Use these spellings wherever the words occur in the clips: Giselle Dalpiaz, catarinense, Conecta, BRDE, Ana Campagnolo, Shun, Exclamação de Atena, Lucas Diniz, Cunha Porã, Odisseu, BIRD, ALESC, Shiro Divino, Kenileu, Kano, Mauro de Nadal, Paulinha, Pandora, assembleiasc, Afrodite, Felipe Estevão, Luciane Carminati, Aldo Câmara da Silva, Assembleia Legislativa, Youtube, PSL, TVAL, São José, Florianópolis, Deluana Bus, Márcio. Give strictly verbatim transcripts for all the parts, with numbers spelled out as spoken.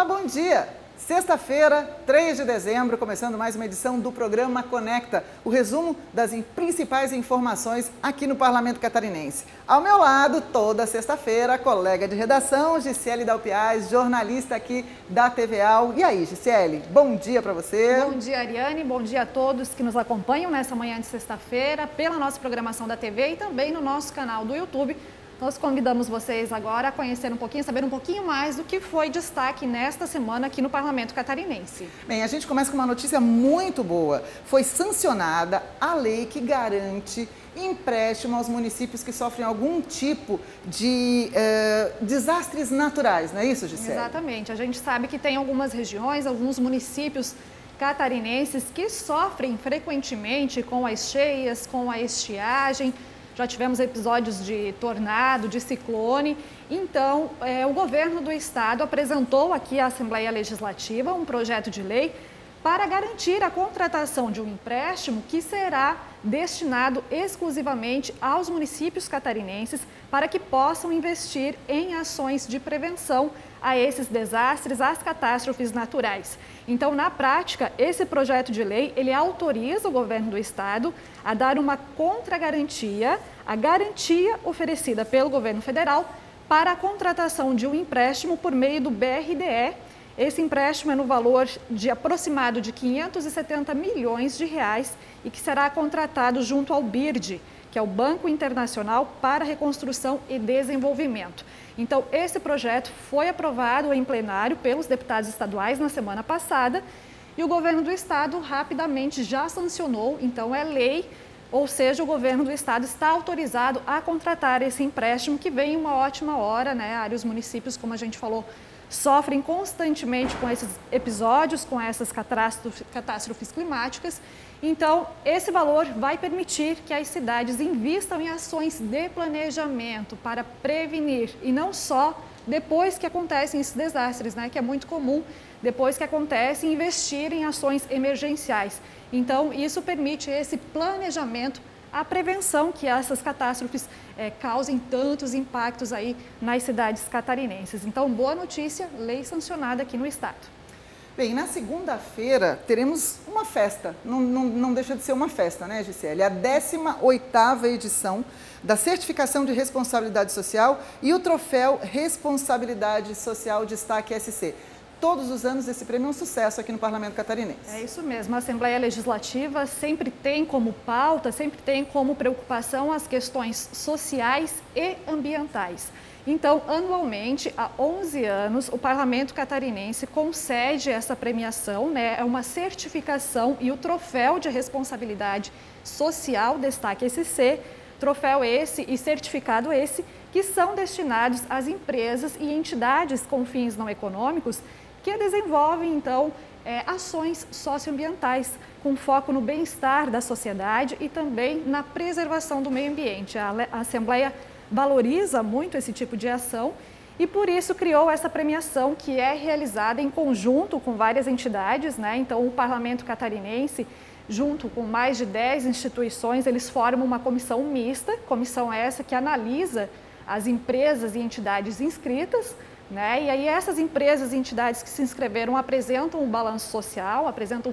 Olá, bom dia! Sexta-feira, três de dezembro, começando mais uma edição do programa Conecta, o resumo das principais informações aqui no Parlamento Catarinense. Ao meu lado, toda sexta-feira, a colega de redação, Giselle Dalpiaz, jornalista aqui da T V A L. E aí, Giselle, bom dia para você. Bom dia, Ariane, bom dia a todos que nos acompanham nessa manhã de sexta-feira, pela nossa programação da T V e também no nosso canal do YouTube. Nós convidamos vocês agora a conhecer um pouquinho, saber um pouquinho mais do que foi destaque nesta semana aqui no Parlamento Catarinense. Bem, a gente começa com uma notícia muito boa. Foi sancionada a lei que garante empréstimo aos municípios que sofrem algum tipo de eh, desastres naturais, não é isso, Gisele? Exatamente. A gente sabe que tem algumas regiões, alguns municípios catarinenses que sofrem frequentemente com as cheias, com a estiagem. Já tivemos episódios de tornado, de ciclone. Então, é, o governo do estado apresentou aqui à Assembleia Legislativa um projeto de lei para garantir a contratação de um empréstimo que será destinado exclusivamente aos municípios catarinenses para que possam investir em ações de prevenção a esses desastres, às catástrofes naturais. Então, na prática, esse projeto de lei, ele autoriza o governo do estado a dar uma contragarantia, a garantia oferecida pelo governo federal para a contratação de um empréstimo por meio do B R D E. Esse empréstimo é no valor de aproximado de quinhentos e setenta milhões de reais e que será contratado junto ao B I R D, que é o Banco Internacional para Reconstrução e Desenvolvimento. Então, esse projeto foi aprovado em plenário pelos deputados estaduais na semana passada e o governo do estado rapidamente já sancionou, então é lei, ou seja, o governo do estado está autorizado a contratar esse empréstimo que vem em uma ótima hora, né? Vários municípios, como a gente falou, sofrem constantemente com esses episódios, com essas catástrofes climáticas. Então, esse valor vai permitir que as cidades invistam em ações de planejamento para prevenir, e não só depois que acontecem esses desastres, né, que é muito comum, depois que acontece, investir em ações emergenciais. Então, isso permite esse planejamento, a prevenção que essas catástrofes eh, causem tantos impactos aí nas cidades catarinenses. Então, boa notícia, lei sancionada aqui no estado. Bem, na segunda-feira teremos uma festa, não, não, não deixa de ser uma festa, né, Gisele? A décima oitava edição da Certificação de Responsabilidade Social e o Troféu Responsabilidade Social Destaque S C. Todos os anos esse prêmio é um sucesso aqui no Parlamento Catarinense. É isso mesmo, a Assembleia Legislativa sempre tem como pauta, sempre tem como preocupação as questões sociais e ambientais. Então, anualmente, há onze anos, o Parlamento Catarinense concede essa premiação, né? É uma certificação e o Troféu de Responsabilidade Social Destaque S C, troféu esse e certificado esse, que são destinados às empresas e entidades com fins não econômicos que desenvolvem, então, é, ações socioambientais com foco no bem-estar da sociedade e também na preservação do meio ambiente. A Assembleia valoriza muito esse tipo de ação e, por isso, criou essa premiação que é realizada em conjunto com várias entidades, né? Então, o Parlamento Catarinense, junto com mais de dez instituições, eles formam uma comissão mista, comissão essa que analisa as empresas e entidades inscritas, né? E aí essas empresas e entidades que se inscreveram apresentam o balanço social, apresentam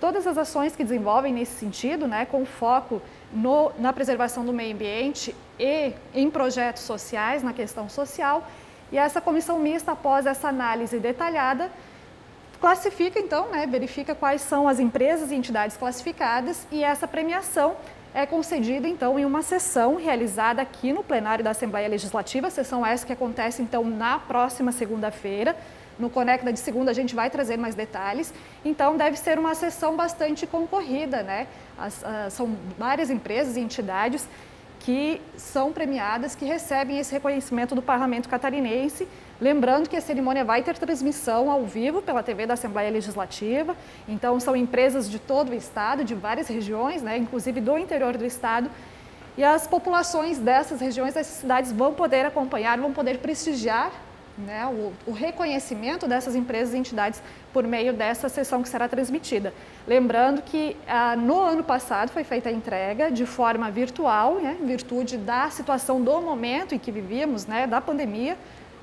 todas as ações que desenvolvem nesse sentido, né? Com foco no, na preservação do meio ambiente e em projetos sociais, na questão social. E essa comissão mista, após essa análise detalhada, classifica então, né? Verifica quais são as empresas e entidades classificadas e essa premiação é concedida, então, em uma sessão realizada aqui no plenário da Assembleia Legislativa, sessão essa que acontece, então, na próxima segunda-feira. No Conecta de segunda a gente vai trazer mais detalhes. Então, deve ser uma sessão bastante concorrida, né? As, as, são várias empresas e entidades que são premiadas, que recebem esse reconhecimento do Parlamento Catarinense. Lembrando que a cerimônia vai ter transmissão ao vivo pela T V da Assembleia Legislativa. Então, são empresas de todo o estado, de várias regiões, né? Inclusive do interior do estado. E as populações dessas regiões, dessas cidades, vão poder acompanhar, vão poder prestigiar, né, o, o reconhecimento dessas empresas e entidades por meio dessa sessão que será transmitida. Lembrando que ah, no ano passado foi feita a entrega de forma virtual, né, em virtude da situação do momento em que vivíamos, né, da pandemia.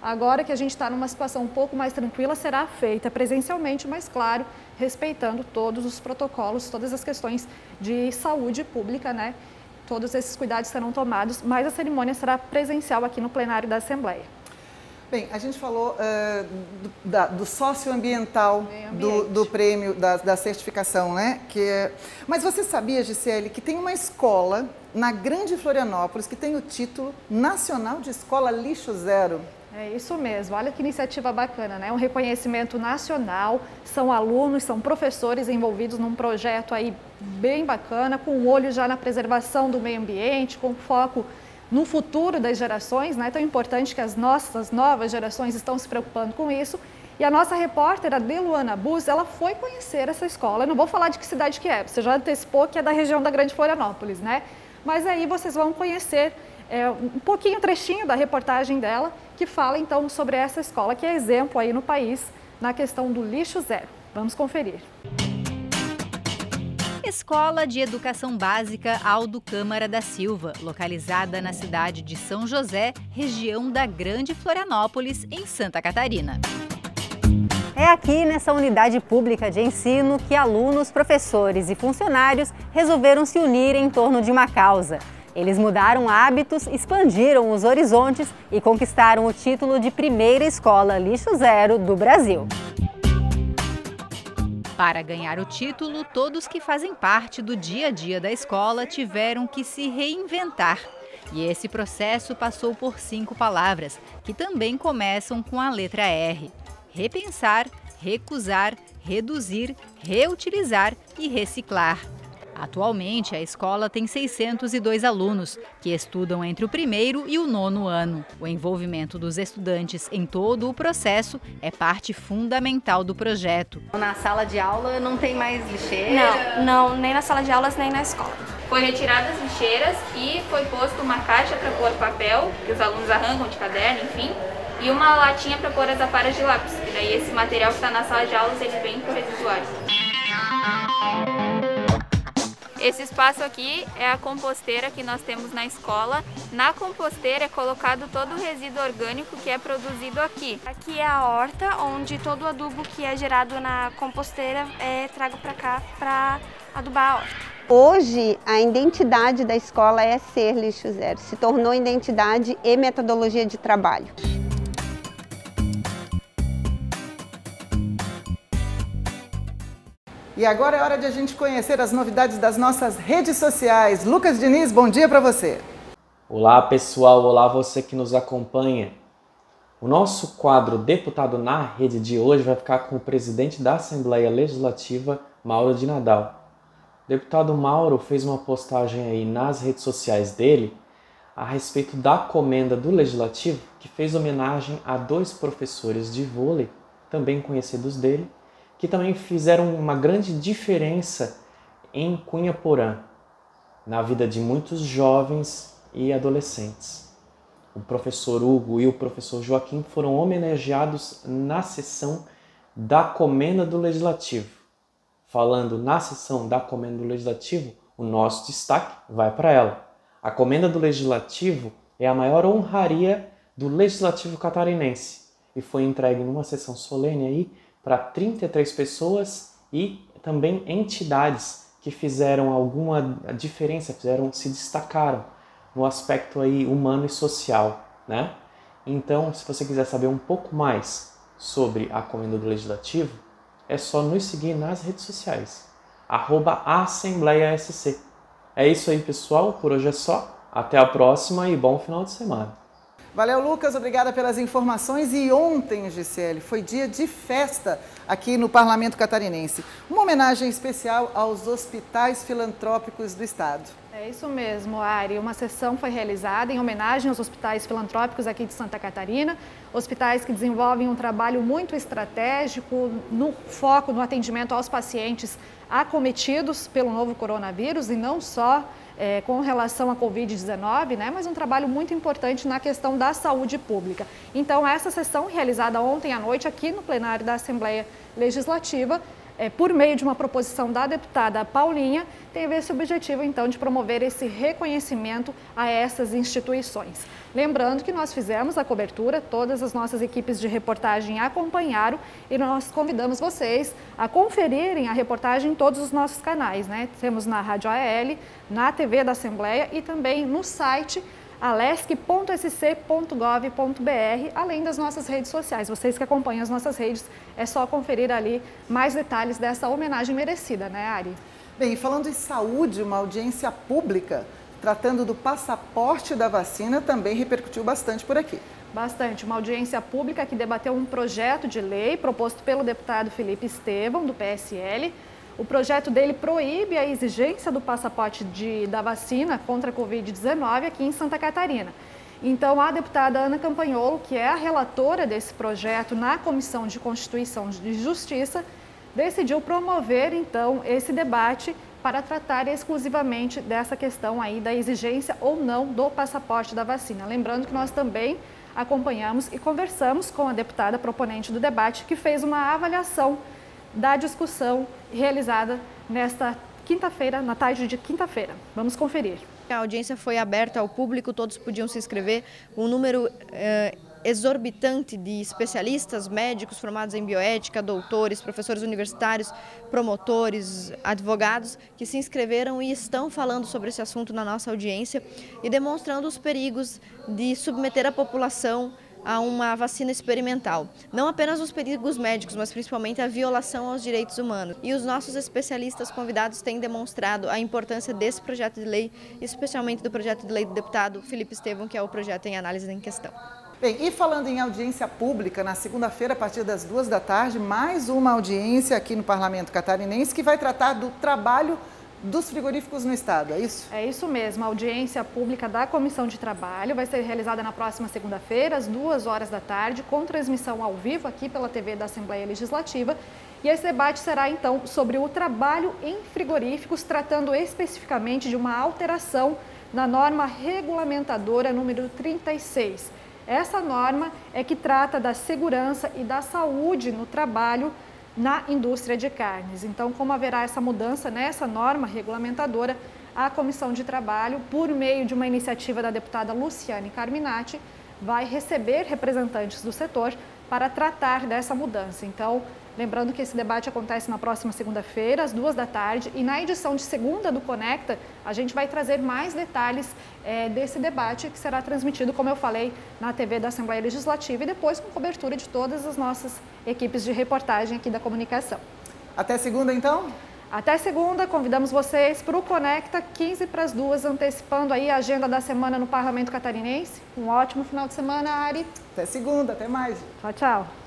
Agora que a gente está numa situação um pouco mais tranquila, será feita presencialmente, mas claro, respeitando todos os protocolos, todas as questões de saúde pública, né? Todos esses cuidados serão tomados, mas a cerimônia será presencial aqui no plenário da Assembleia. Bem, a gente falou uh, do, da, do socioambiental do, do prêmio, da, da certificação, né? Que é... Mas você sabia, Gisele, que tem uma escola na Grande Florianópolis que tem o título Nacional de Escola Lixo Zero? É isso mesmo, olha que iniciativa bacana, né? Um reconhecimento nacional, são alunos, são professores envolvidos num projeto aí bem bacana, com um olho já na preservação do meio ambiente, com foco no futuro das gerações, né? Tão importante que as nossas novas gerações estão se preocupando com isso. E a nossa repórter, a Deluana Bus, ela foi conhecer essa escola. Eu não vou falar de que cidade que é, você já antecipou que é da região da Grande Florianópolis, né? Mas aí vocês vão conhecer... É um pouquinho, um trechinho da reportagem dela, que fala então sobre essa escola, que é exemplo aí no país na questão do lixo zero. Vamos conferir. Escola de Educação Básica Aldo Câmara da Silva, localizada na cidade de São José, região da Grande Florianópolis, em Santa Catarina. É aqui nessa unidade pública de ensino que alunos, professores e funcionários resolveram se unir em torno de uma causa. Eles mudaram hábitos, expandiram os horizontes e conquistaram o título de primeira escola lixo zero do Brasil. Para ganhar o título, todos que fazem parte do dia a dia da escola tiveram que se reinventar. E esse processo passou por cinco palavras, que também começam com a letra R. Repensar, recusar, reduzir, reutilizar e reciclar. Atualmente, a escola tem seiscentos e dois alunos, que estudam entre o primeiro e o nono ano. O envolvimento dos estudantes em todo o processo é parte fundamental do projeto. Na sala de aula não tem mais lixeira? Não, não, nem na sala de aulas, nem na escola. Foi retiradas as lixeiras e foi posto uma caixa para pôr papel, que os alunos arrancam de caderno, enfim, e uma latinha para pôr as aparas de lápis. E daí esse material que está na sala de aulas, ele vem para o residuário. Esse espaço aqui é a composteira que nós temos na escola. Na composteira é colocado todo o resíduo orgânico que é produzido aqui. Aqui é a horta, onde todo o adubo que é gerado na composteira é trago para cá para adubar a horta. Hoje, a identidade da escola é ser lixo zero. Se tornou identidade e metodologia de trabalho. E agora é hora de a gente conhecer as novidades das nossas redes sociais. Lucas Diniz, bom dia para você. Olá pessoal, olá você que nos acompanha. O nosso quadro Deputado na Rede de hoje vai ficar com o presidente da Assembleia Legislativa, Mauro de Nadal. O deputado Mauro fez uma postagem aí nas redes sociais dele a respeito da comenda do Legislativo, que fez homenagem a dois professores de vôlei, também conhecidos dele, que também fizeram uma grande diferença em Cunha Porã, na vida de muitos jovens e adolescentes. O professor Hugo e o professor Joaquim foram homenageados na sessão da Comenda do Legislativo. Falando na sessão da Comenda do Legislativo, o nosso destaque vai para ela. A Comenda do Legislativo é a maior honraria do Legislativo catarinense e foi entregue numa sessão solene aí, para trinta e três pessoas e também entidades que fizeram alguma diferença, fizeram, se destacaram no aspecto aí humano e social, né? Então, se você quiser saber um pouco mais sobre a Comenda do Legislativo, é só nos seguir nas redes sociais, arroba assembleia S C. É isso aí, pessoal. Por hoje é só. Até a próxima e bom final de semana. Valeu, Lucas. Obrigada pelas informações. E ontem, Gisele, foi dia de festa aqui no Parlamento Catarinense. Uma homenagem especial aos hospitais filantrópicos do Estado. É isso mesmo, Ari. Uma sessão foi realizada em homenagem aos hospitais filantrópicos aqui de Santa Catarina. Hospitais que desenvolvem um trabalho muito estratégico no foco no atendimento aos pacientes acometidos pelo novo coronavírus e não só... É, com relação à Covid dezenove, né, mas um trabalho muito importante na questão da saúde pública. Então, essa sessão realizada ontem à noite aqui no plenário da Assembleia Legislativa é, por meio de uma proposição da deputada Paulinha, teve esse objetivo, então, de promover esse reconhecimento a essas instituições. Lembrando que nós fizemos a cobertura, todas as nossas equipes de reportagem acompanharam e nós convidamos vocês a conferirem a reportagem em todos os nossos canais, né? Temos na Rádio A L, na T V da Assembleia e também no site alesc ponto s c ponto gov ponto br, além das nossas redes sociais. Vocês que acompanham as nossas redes, é só conferir ali mais detalhes dessa homenagem merecida, né, Ari? Bem, falando em saúde, uma audiência pública tratando do passaporte da vacina também repercutiu bastante por aqui. Bastante. Uma audiência pública que debateu um projeto de lei proposto pelo deputado Felipe Estevão, do P S L. O projeto dele proíbe a exigência do passaporte de, da vacina contra a Covid dezenove aqui em Santa Catarina. Então, a deputada Ana Campagnolo, que é a relatora desse projeto na Comissão de Constituição e Justiça, decidiu promover, então, esse debate para tratar exclusivamente dessa questão aí da exigência ou não do passaporte da vacina. Lembrando que nós também acompanhamos e conversamos com a deputada proponente do debate, que fez uma avaliação da discussão realizada nesta quinta-feira, na tarde de quinta-feira. Vamos conferir. A audiência foi aberta ao público, todos podiam se inscrever, um número eh, exorbitante de especialistas, médicos formados em bioética, doutores, professores universitários, promotores, advogados, que se inscreveram e estão falando sobre esse assunto na nossa audiência e demonstrando os perigos de submeter a população a uma vacina experimental. Não apenas os perigos médicos, mas principalmente a violação aos direitos humanos. E os nossos especialistas convidados têm demonstrado a importância desse projeto de lei, especialmente do projeto de lei do deputado Felipe Estevão, que é o projeto em análise em questão. Bem, e falando em audiência pública, na segunda-feira, a partir das duas da tarde, mais uma audiência aqui no Parlamento Catarinense que vai tratar do trabalho dos frigoríficos no Estado, é isso? É isso mesmo, a audiência pública da Comissão de Trabalho vai ser realizada na próxima segunda-feira, às duas horas da tarde, com transmissão ao vivo aqui pela T V da Assembleia Legislativa. E esse debate será, então, sobre o trabalho em frigoríficos, tratando especificamente de uma alteração na norma regulamentadora número trinta e seis. Essa norma é que trata da segurança e da saúde no trabalho na indústria de carnes. Então, como haverá essa mudança nessa norma regulamentadora, a Comissão de Trabalho, por meio de uma iniciativa da deputada Luciane Carminati, vai receber representantes do setor para tratar dessa mudança. Então, lembrando que esse debate acontece na próxima segunda-feira, às duas da tarde, e na edição de segunda do Conecta, a gente vai trazer mais detalhes é, desse debate, que será transmitido, como eu falei, na T V da Assembleia Legislativa e depois com cobertura de todas as nossas equipes de reportagem aqui da comunicação. Até segunda, então? Até segunda, convidamos vocês para o Conecta, quinze para as duas, antecipando aí a agenda da semana no Parlamento Catarinense. Um ótimo final de semana, Ari. Até segunda, até mais. Tchau, tchau.